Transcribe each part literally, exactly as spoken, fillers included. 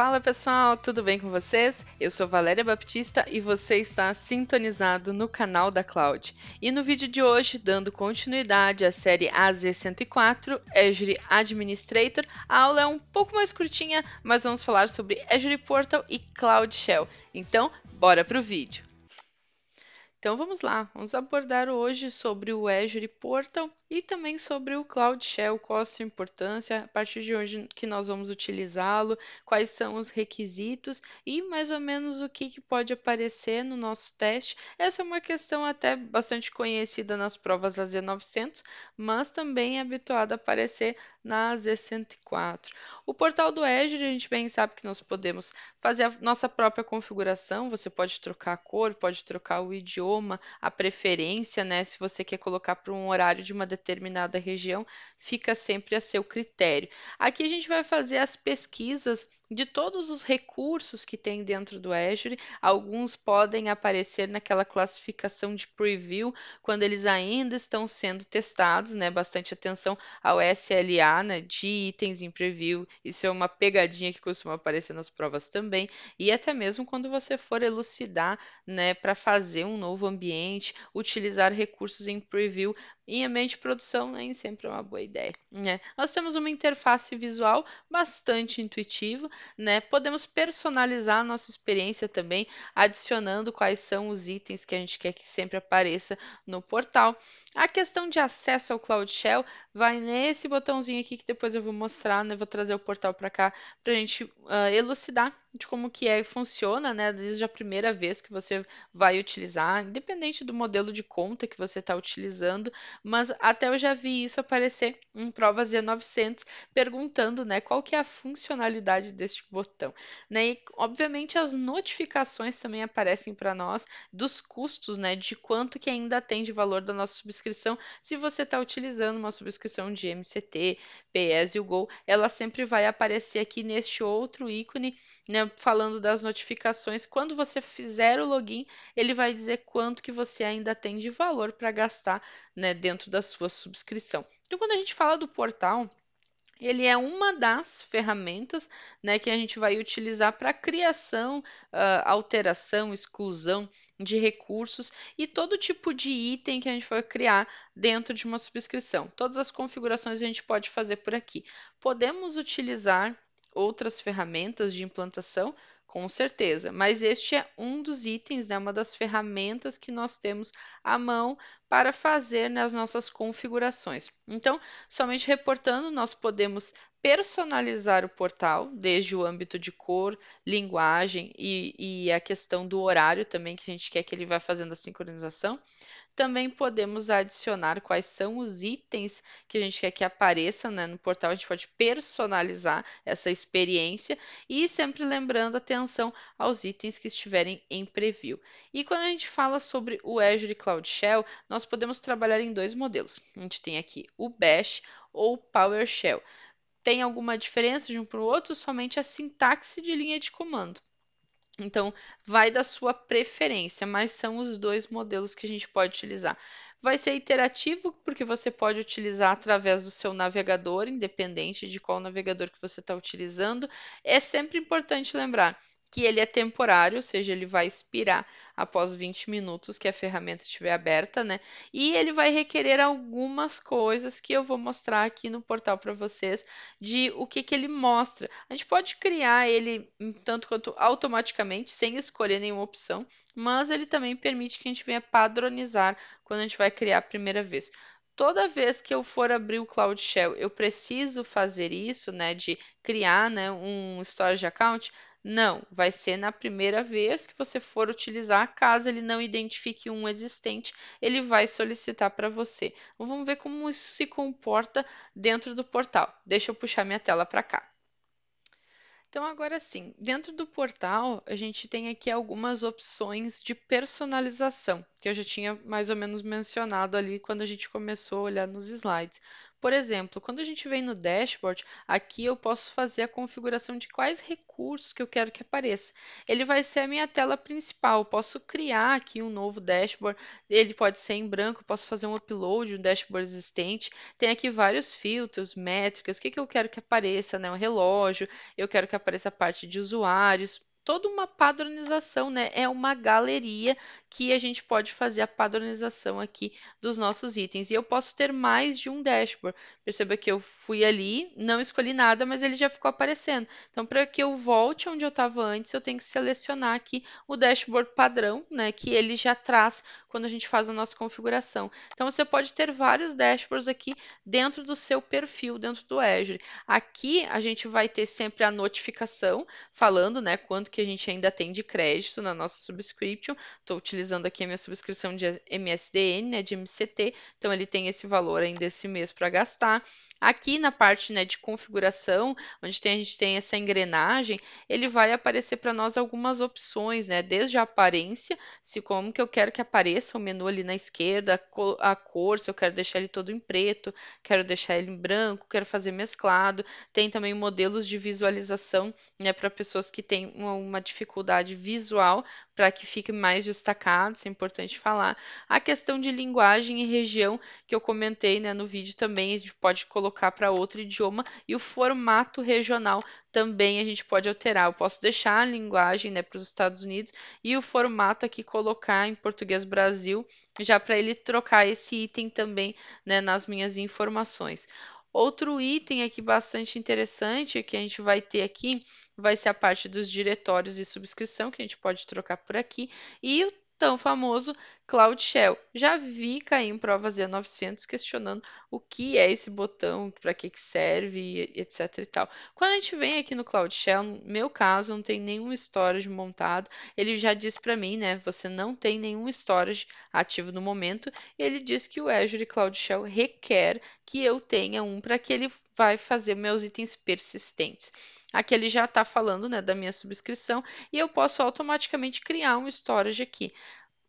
Fala pessoal, tudo bem com vocês? Eu sou Valéria Baptista e você está sintonizado no Canal da Cloud. E no vídeo de hoje, dando continuidade à série A Z cento e quatro, Azure Administrator, a aula é um pouco mais curtinha, mas vamos falar sobre Azure Portal e Cloud Shell. Então, bora para o vídeo! Então vamos lá, vamos abordar hoje sobre o Azure Portal e também sobre o Cloud Shell, qual a sua importância, a partir de onde que nós vamos utilizá-lo, quais são os requisitos e mais ou menos o que, que pode aparecer no nosso teste. Essa é uma questão até bastante conhecida nas provas A Z novecentos, mas também é habituada a aparecer na A Z cento e quatro. O portal do Azure, a gente bem sabe que nós podemos fazer a nossa própria configuração, você pode trocar a cor, pode trocar o idioma, a preferência, né? Se você quer colocar para um horário de uma determinada região, fica sempre a seu critério. Aqui a gente vai fazer as pesquisas de todos os recursos que tem dentro do Azure. Alguns podem aparecer naquela classificação de preview, quando eles ainda estão sendo testados, né? Bastante atenção ao S L A, né? De itens em preview. Isso é uma pegadinha que costuma aparecer nas provas também. E até mesmo quando você for elucidar, né? Para fazer um novo ambiente, utilizar recursos em preview em ambiente de produção nem sempre é uma boa ideia, né? Nós temos uma interface visual bastante intuitiva, né? Podemos personalizar a nossa experiência também, adicionando quais são os itens que a gente quer que sempre apareça no portal. A questão de acesso ao Cloud Shell vai nesse botãozinho aqui que depois eu vou mostrar, né? Vou trazer o portal para cá para a gente uh, elucidar de como que é e funciona, né? Desde a primeira vez que você vai utilizar, independente do modelo de conta que você está utilizando. Mas até eu já vi isso aparecer em provas A Z novecentos, perguntando, né, qual que é a funcionalidade deste botão, né? E, obviamente, as notificações também aparecem para nós dos custos, né, de quanto que ainda tem de valor da nossa subscrição. Se você está utilizando uma subscrição de M C T, P S e o Go, ela sempre vai aparecer aqui neste outro ícone, né, falando das notificações. Quando você fizer o login, ele vai dizer quanto que você ainda tem de valor para gastar, né, dentro da sua subscrição. Então, quando a gente fala do portal, ele é uma das ferramentas, né, que a gente vai utilizar para criação, uh, alteração, exclusão de recursos e todo tipo de item que a gente for criar dentro de uma subscrição. Todas as configurações a gente pode fazer por aqui. Podemos utilizar outras ferramentas de implantação, com certeza, mas este é um dos itens, né, uma das ferramentas que nós temos à mão para fazer nas nossas configurações. Então, somente reportando, nós podemos personalizar o portal, desde o âmbito de cor, linguagem e, e a questão do horário também, que a gente quer que ele vá fazendo a sincronização. Também podemos adicionar quais são os itens que a gente quer que apareça, né, no portal. A gente pode personalizar essa experiência e sempre lembrando atenção aos itens que estiverem em preview. E quando a gente fala sobre o Azure Cloud Shell, nós podemos trabalhar em dois modelos. A gente tem aqui o Bash ou PowerShell. Tem alguma diferença de um para o outro? Somente a sintaxe de linha de comando. Então, vai da sua preferência, mas são os dois modelos que a gente pode utilizar. Vai ser iterativo, porque você pode utilizar através do seu navegador, independente de qual navegador que você está utilizando. É sempre importante lembrar que ele é temporário, ou seja, ele vai expirar após vinte minutos que a ferramenta estiver aberta, né? E ele vai requerer algumas coisas que eu vou mostrar aqui no portal para vocês, de o que que ele mostra. A gente pode criar ele tanto quanto automaticamente, sem escolher nenhuma opção, mas ele também permite que a gente venha padronizar quando a gente vai criar a primeira vez. Toda vez que eu for abrir o Cloud Shell, eu preciso fazer isso, né, de criar, né, um storage account? Não, vai ser na primeira vez que você for utilizar. Caso ele não identifique um existente, ele vai solicitar para você. Então, vamos ver como isso se comporta dentro do portal. Deixa eu puxar minha tela para cá. Então, agora sim, dentro do portal, a gente tem aqui algumas opções de personalização, que eu já tinha mais ou menos mencionado ali quando a gente começou a olhar nos slides. Por exemplo, quando a gente vem no dashboard, aqui eu posso fazer a configuração de quais recursos que eu quero que apareça. Ele vai ser a minha tela principal, eu posso criar aqui um novo dashboard, ele pode ser em branco, eu posso fazer um upload, um dashboard existente. Tem aqui vários filtros, métricas, o que, que eu quero que apareça, né? Um relógio, eu quero que apareça a parte de usuários. Toda uma padronização, né? É uma galeria que a gente pode fazer a padronização aqui dos nossos itens. E eu posso ter mais de um dashboard. Perceba que eu fui ali, não escolhi nada, mas ele já ficou aparecendo. Então, para que eu volte onde eu estava antes, eu tenho que selecionar aqui o dashboard padrão, né? Que ele já traz quando a gente faz a nossa configuração. Então, você pode ter vários dashboards aqui dentro do seu perfil, dentro do Azure. Aqui, a gente vai ter sempre a notificação falando, né? Quanto que a gente ainda tem de crédito na nossa subscription. Estou utilizando aqui a minha subscrição de M S D N, né, de M C T, então ele tem esse valor ainda esse mês para gastar. Aqui na parte, né, de configuração, onde tem, a gente tem essa engrenagem, ele vai aparecer para nós algumas opções, né, desde a aparência, se como que eu quero que apareça o menu ali na esquerda, a cor, se eu quero deixar ele todo em preto, quero deixar ele em branco, quero fazer mesclado. Tem também modelos de visualização, né, para pessoas que têm uma uma dificuldade visual, para que fique mais destacado, isso é importante falar. A questão de linguagem e região, que eu comentei, né, no vídeo também, a gente pode colocar para outro idioma, e o formato regional também a gente pode alterar. Eu posso deixar a linguagem, né, para os Estados Unidos, e o formato aqui colocar em português Brasil, já para ele trocar esse item também, né, nas minhas informações. Outro item aqui bastante interessante que a gente vai ter aqui vai ser a parte dos diretórios e subscrição, que a gente pode trocar por aqui, e o tão famoso Cloud Shell. Já vi cair em provas A Z novecentos questionando o que é esse botão, para que que serve, etc e tal. Quando a gente vem aqui no Cloud Shell, no meu caso, não tem nenhum storage montado, ele já diz para mim, né, você não tem nenhum storage ativo no momento. Ele diz que o Azure Cloud Shell requer que eu tenha um para que ele vai fazer meus itens persistentes. Aqui ele já está falando, né, da minha subscrição, e eu posso automaticamente criar um storage aqui.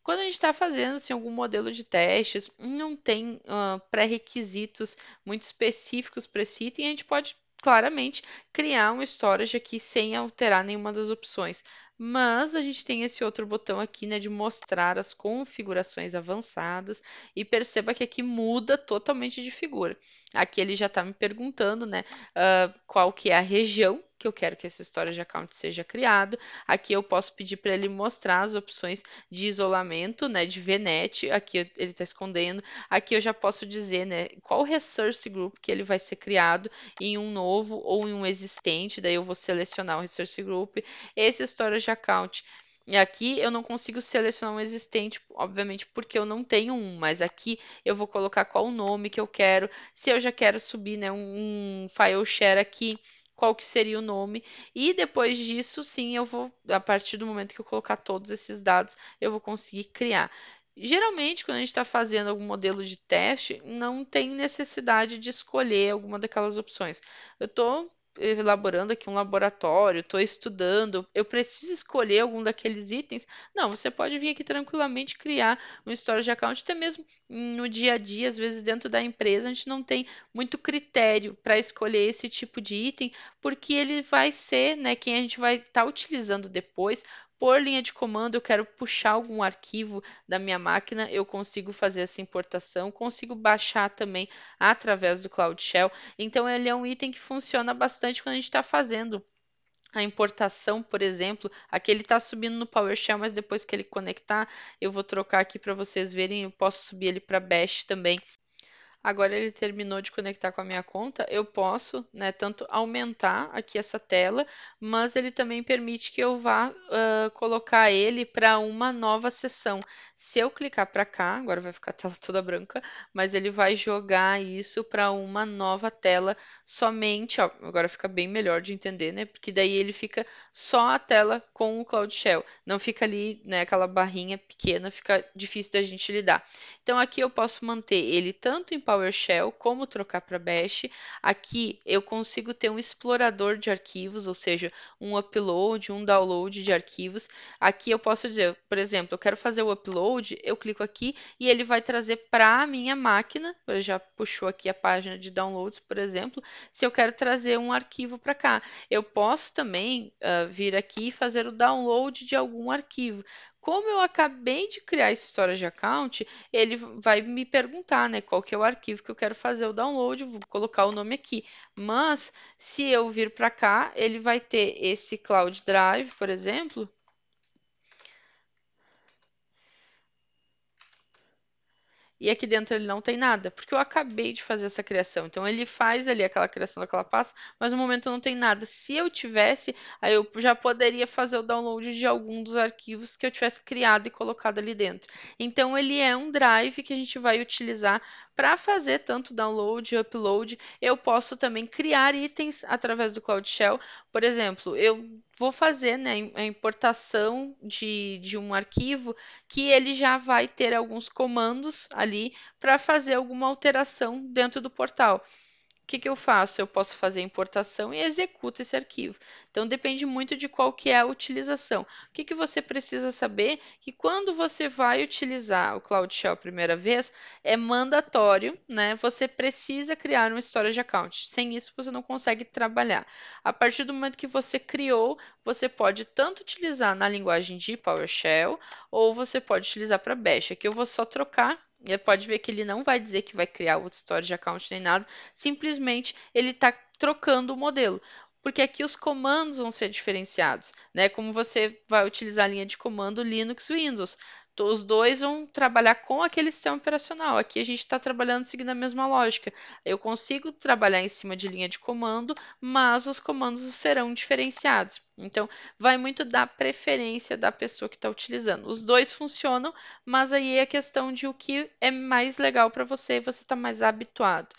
Quando a gente está fazendo assim, algum modelo de testes, não tem uh, pré-requisitos muito específicos para esse item, a gente pode claramente criar um storage aqui sem alterar nenhuma das opções. Mas a gente tem esse outro botão aqui, né, de mostrar as configurações avançadas, e perceba que aqui muda totalmente de figura. Aqui ele já está me perguntando, né, uh, qual que é a região que eu quero que esse storage account seja criado. Aqui eu posso pedir para ele mostrar as opções de isolamento, né, de VNet, aqui ele está escondendo. Aqui eu já posso dizer, né, qual resource group que ele vai ser criado, em um novo ou em um existente, daí eu vou selecionar o resource group. Esse storage account, e aqui eu não consigo selecionar um existente, obviamente, porque eu não tenho um, mas aqui eu vou colocar qual o nome que eu quero, se eu já quero subir, né, um, um file share aqui, qual que seria o nome, e depois disso, sim, eu vou, a partir do momento que eu colocar todos esses dados, eu vou conseguir criar. Geralmente, quando a gente está fazendo algum modelo de teste, não tem necessidade de escolher alguma daquelas opções. Eu estou elaborando aqui um laboratório, estou estudando, eu preciso escolher algum daqueles itens? Não, você pode vir aqui tranquilamente criar um storage account, até mesmo no dia a dia, às vezes dentro da empresa, a gente não tem muito critério para escolher esse tipo de item, porque ele vai ser, né, quem a gente vai estar tá utilizando depois. Por linha de comando, eu quero puxar algum arquivo da minha máquina, eu consigo fazer essa importação, consigo baixar também através do Cloud Shell. Então, ele é um item que funciona bastante quando a gente está fazendo a importação, por exemplo. Aqui ele está subindo no PowerShell, mas depois que ele conectar, eu vou trocar aqui para vocês verem, eu posso subir ele para Bash também. Agora ele terminou de conectar com a minha conta, eu posso, né, tanto aumentar aqui essa tela, mas ele também permite que eu vá uh, colocar ele para uma nova sessão. Se eu clicar para cá, agora vai ficar a tela toda branca, mas ele vai jogar isso para uma nova tela somente, ó, agora fica bem melhor de entender, né, porque daí ele fica só a tela com o Cloud Shell, não fica ali, né, aquela barrinha pequena, fica difícil da gente lidar. Então aqui eu posso manter ele tanto em PowerShell, como trocar para Bash. Aqui eu consigo ter um explorador de arquivos, ou seja, um upload, um download de arquivos. Aqui eu posso dizer, por exemplo, eu quero fazer o upload, eu clico aqui e ele vai trazer para a minha máquina. Ele já puxou aqui a página de downloads, por exemplo. Se eu quero trazer um arquivo para cá, eu posso também uh, vir aqui e fazer o download de algum arquivo. Como eu acabei de criar esse storage account, ele vai me perguntar, né, qual que é o arquivo que eu quero fazer o download, vou colocar o nome aqui. Mas, se eu vir para cá, ele vai ter esse Cloud Drive, por exemplo. E aqui dentro ele não tem nada, porque eu acabei de fazer essa criação. Então, ele faz ali aquela criação daquela pasta, mas no momento não tem nada. Se eu tivesse, aí eu já poderia fazer o download de algum dos arquivos que eu tivesse criado e colocado ali dentro. Então, ele é um drive que a gente vai utilizar para fazer tanto download e upload. Eu posso também criar itens através do Cloud Shell. Por exemplo, eu vou fazer, né, a importação de, de um arquivo que ele já vai ter alguns comandos ali para fazer alguma alteração dentro do portal. O que que eu faço? Eu posso fazer a importação e executo esse arquivo. Então, depende muito de qual que é a utilização. O que que você precisa saber? Que quando você vai utilizar o Cloud Shell a primeira vez, é mandatório, né? Você precisa criar um storage account. Sem isso, você não consegue trabalhar. A partir do momento que você criou, você pode tanto utilizar na linguagem de PowerShell, ou você pode utilizar para Bash. Aqui eu vou só trocar. E pode ver que ele não vai dizer que vai criar outro storage account nem nada, simplesmente ele está trocando o modelo. Porque aqui os comandos vão ser diferenciados, né? Como você vai utilizar a linha de comando Linux e Windows. Os dois vão trabalhar com aquele sistema operacional. Aqui a gente está trabalhando seguindo a mesma lógica. Eu consigo trabalhar em cima de linha de comando, mas os comandos serão diferenciados. Então, vai muito da preferência da pessoa que está utilizando. Os dois funcionam, mas aí é a questão de o que é mais legal para você e você está mais habituado.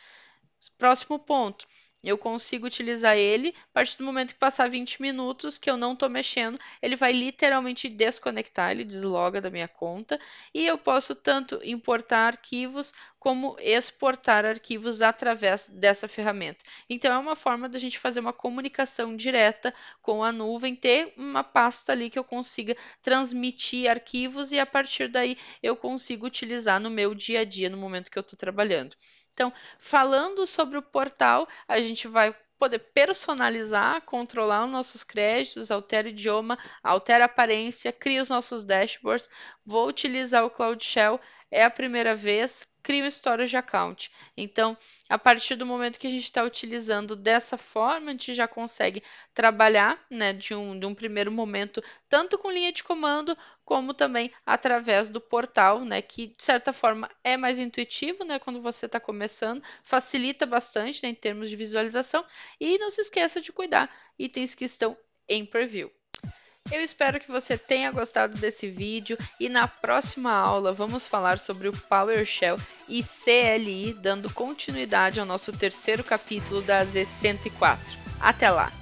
Próximo ponto. Eu consigo utilizar ele, a partir do momento que passar vinte minutos, que eu não estou mexendo, ele vai literalmente desconectar, ele desloga da minha conta, e eu posso tanto importar arquivos, como exportar arquivos através dessa ferramenta. Então, é uma forma da gente fazer uma comunicação direta com a nuvem, ter uma pasta ali que eu consiga transmitir arquivos, e a partir daí eu consigo utilizar no meu dia a dia, no momento que eu estou trabalhando. Então, falando sobre o portal, a gente vai poder personalizar, controlar os nossos créditos, altera o idioma, altera a aparência, cria os nossos dashboards. Vou utilizar o Cloud Shell, é a primeira vez, crio storage account. Então, a partir do momento que a gente está utilizando dessa forma, a gente já consegue trabalhar, né, de um, de um primeiro momento, tanto com linha de comando, como também através do portal, né, que de certa forma é mais intuitivo, né, quando você está começando, facilita bastante, né, em termos de visualização. E não se esqueça de cuidar itens que estão em preview. Eu espero que você tenha gostado desse vídeo e na próxima aula vamos falar sobre o PowerShell e C L I, dando continuidade ao nosso terceiro capítulo da A Z cento e quatro. Até lá!